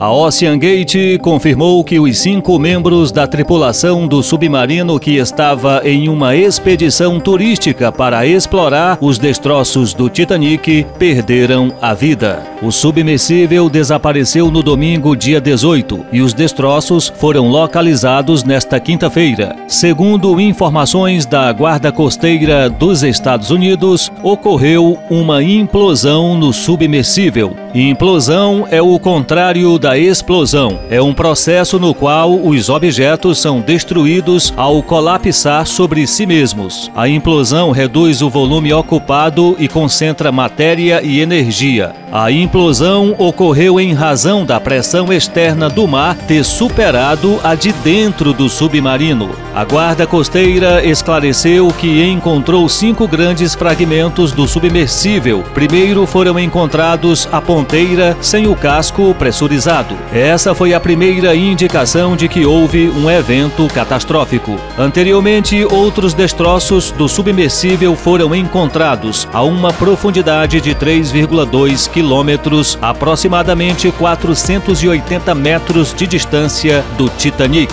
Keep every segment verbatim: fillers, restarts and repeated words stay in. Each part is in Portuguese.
A OceanGate confirmou que os cinco membros da tripulação do submarino que estava em uma expedição turística para explorar os destroços do Titanic perderam a vida. O submersível desapareceu no domingo, dia dezoito, e os destroços foram localizados nesta quinta-feira. Segundo informações da Guarda Costeira dos Estados Unidos, ocorreu uma implosão no submersível. Implosão é o contrário da explosão. É um processo no qual os objetos são destruídos ao colapsar sobre si mesmos. A implosão reduz o volume ocupado e concentra matéria e energia. A implosão ocorreu em razão da pressão externa do mar ter superado a de dentro do submarino. A Guarda Costeira esclareceu que encontrou cinco grandes fragmentos do submersível. Primeiro foram encontrados a ponteira sem o casco pressurizado. Essa foi a primeira indicação de que houve um evento catastrófico. Anteriormente, outros destroços do submersível foram encontrados a uma profundidade de três vírgula dois quilômetros, aproximadamente quatrocentos e oitenta metros de distância do Titanic.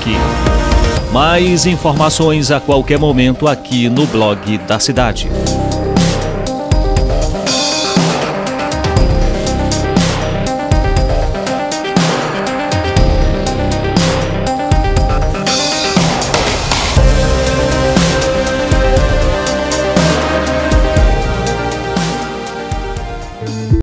Mais informações a qualquer momento aqui no blog da cidade.